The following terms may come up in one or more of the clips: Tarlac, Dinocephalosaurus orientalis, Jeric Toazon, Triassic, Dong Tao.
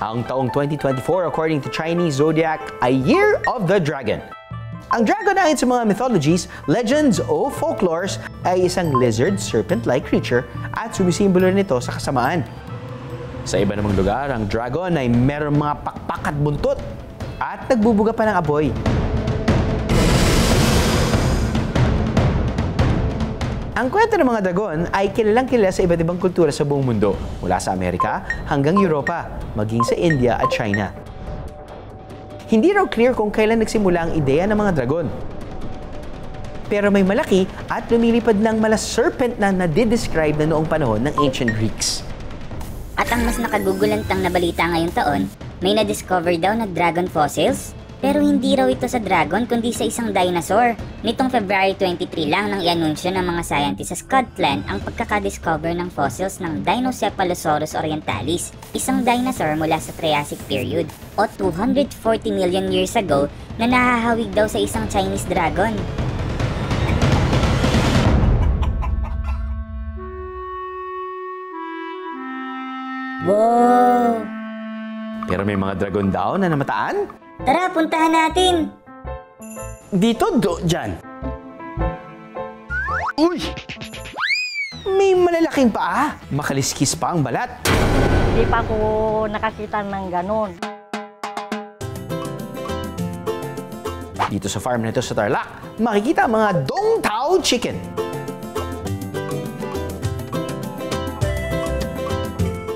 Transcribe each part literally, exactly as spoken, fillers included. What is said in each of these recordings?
Ang taong twenty twenty-four according to Chinese Zodiac ay Year of the Dragon. Ang dragon ayon sa mga mythologies, legends o folklores ay isang lizard serpent-like creature at sumisimbolo nito sa kasamaan. Sa iba namang lugar, ang dragon ay merong mga pakpak at buntot at nagbubuga pa ng apoy. Ang kwento ng mga dragon ay kilalang kilala sa iba't ibang kultura sa buong mundo, mula sa Amerika hanggang Europa, maging sa India at China. Hindi raw clear kung kailan nagsimula ang ideya ng mga dragon. Pero may malaki at lumilipad ng mala serpent na nadidescribe na noong panahon ng ancient Greeks. At ang mas nakagugulantang na balita ngayong taon, may na-discover daw na dragon fossils, pero hindi raw ito sa dragon kundi sa isang dinosaur. Nitong February twenty-three lang nang i-anunsyo ng mga scientist sa Scotland ang pagkakadiscover ng fossils ng Dinocephalosaurus orientalis, isang dinosaur mula sa Triassic period o two hundred forty million years ago na nahahawig daw sa isang Chinese dragon. Wow! Pero may mga dragon daw na namataan? Tara, puntahan natin! Dito, do, dyan! Uy! May malalaking paa! Makaliskis pa ang balat! Hindi pa ako nakakita ng ganon. Dito sa farm nito sa Tarlac, makikita ang mga Dong Tao chicken.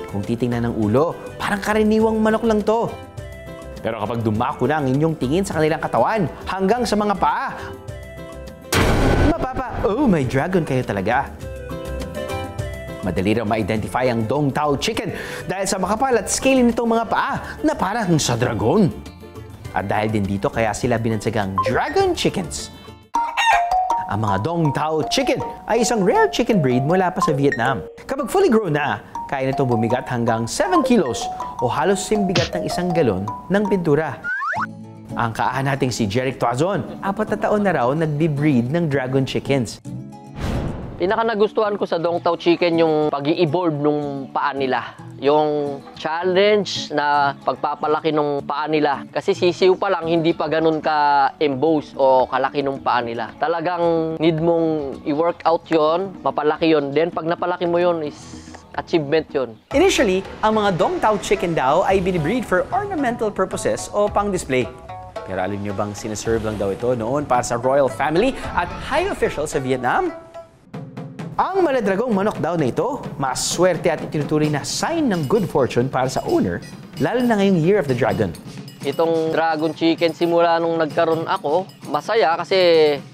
Kung titingnan ng ulo, parang karaniwang manok lang to. Pero kapag dumako na ang inyong tingin sa kanilang katawan hanggang sa mga paa, mapapa, oh, may dragon kayo talaga. Madali raw ma-identify ang Dong Tao chicken dahil sa makapal at scaly nitong mga paa na parang sa dragon. At dahil din dito kaya sila binansagang dragon chickens. Ang mga Dong Tao chicken ay isang rare chicken breed mula pa sa Vietnam. Kapag fully grown na, kaya nito bumigat hanggang seven kilos o halos simbigat ng isang galon ng pintura. Ang kaahan nating si Jeric Toazon, apat na taon na raw nagdi-breed ng dragon chickens. Pinaka nagustuhan ko sa Dong Tao chicken yung pag-i-evolve ng paa nila. Yung challenge na pagpapalaki ng paa nila. Kasi sisiw pa lang, hindi pa ganun ka-embose o kalaki ng paa nila. Talagang need mong i-work out yun, mapalaki yun. Then pag napalaki mo yun is achievement yun. Initially, ang mga Dong Tao chicken daw ay binibreed for ornamental purposes o pang-display. Pero alam nyo bang sinaserve lang daw ito noon para sa royal family at high officials sa Vietnam? Ang maladragong manok daw na ito, maswerte at itinutuloy na sign ng good fortune para sa owner, lalo na ngayong Year of the Dragon. Itong dragon chicken, simula nung nagkaroon ako, masaya kasi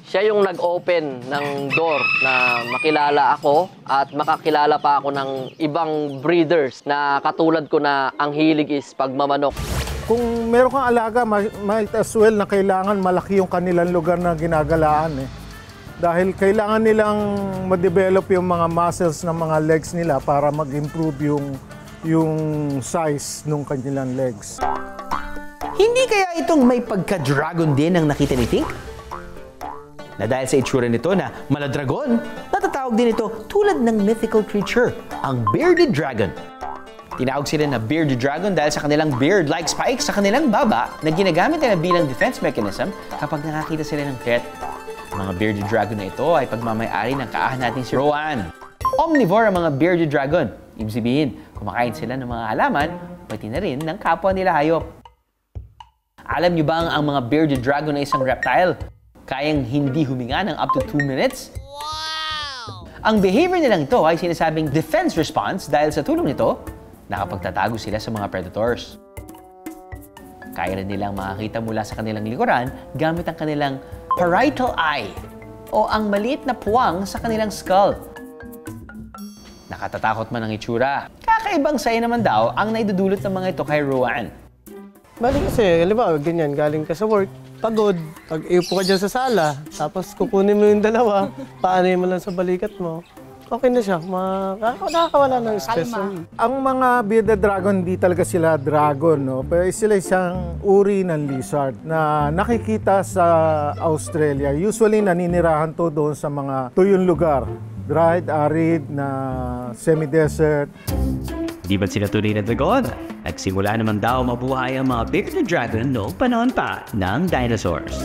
siya yung nag-open ng door na makilala ako at makakilala pa ako ng ibang breeders na katulad ko na ang hilig is pagmamanok. Kung meron kang alaga, might as well na kailangan malaki yung kanilang lugar na ginagalaan eh. Dahil kailangan nilang ma-develop yung mga muscles ng mga legs nila para mag-improve yung, yung size ng kanilang legs. Hindi kaya itong may pagka-dragon din ang nakita ni Tink? Na dahil sa itsura nito na maladragon, natatawag din ito tulad ng mythical creature, ang bearded dragon. Tinawag sila na bearded dragon dahil sa kanilang beard-like spikes sa kanilang baba na ginagamit nila bilang defense mechanism kapag nakakita sila ng threat. Mga bearded dragon na ito ay pagmamayari ng kaahan natin si Rowan. Omnivore ang mga bearded dragon. Ibig sabihin, kumakain sila ng mga halaman, pati na rin ng kapwa nila hayop. Alam niyo ba ang mga bearded dragon ay isang reptile? Kayang hindi huminga ng up to two minutes? Wow! Ang behavior nilang ito ay sinasabing defense response dahil sa tulong nito, nakapagtatago sila sa mga predators. Kaya rin nilang makakita mula sa kanilang likuran gamit ang kanilang parietal eye o ang maliit na puwang sa kanilang skull. Nakatatakot man ang itsura. Kakaibang saya naman daw ang naidudulot ng mga ito kay Rowan. Bali kasi, halimbawa, ganyan, galing ka sa work, pagod, pag-iupo ka dyan sa sala, tapos kukunin mo yung dalawa, paanay mo lang sa balikat mo, okay na siya, nakakawala ng stress. Ang mga bearded dragon, di talaga sila dragon, no? Pero sila isang uri ng lizard na nakikita sa Australia. Usually, naninirahan to doon sa mga tuyong lugar, dried, arid, na semi-desert. Hindi ba sila tunay na dragon? Nagsimula naman daw mabuhay ang mga bearded dragon noong panahon pa ng dinosaurs.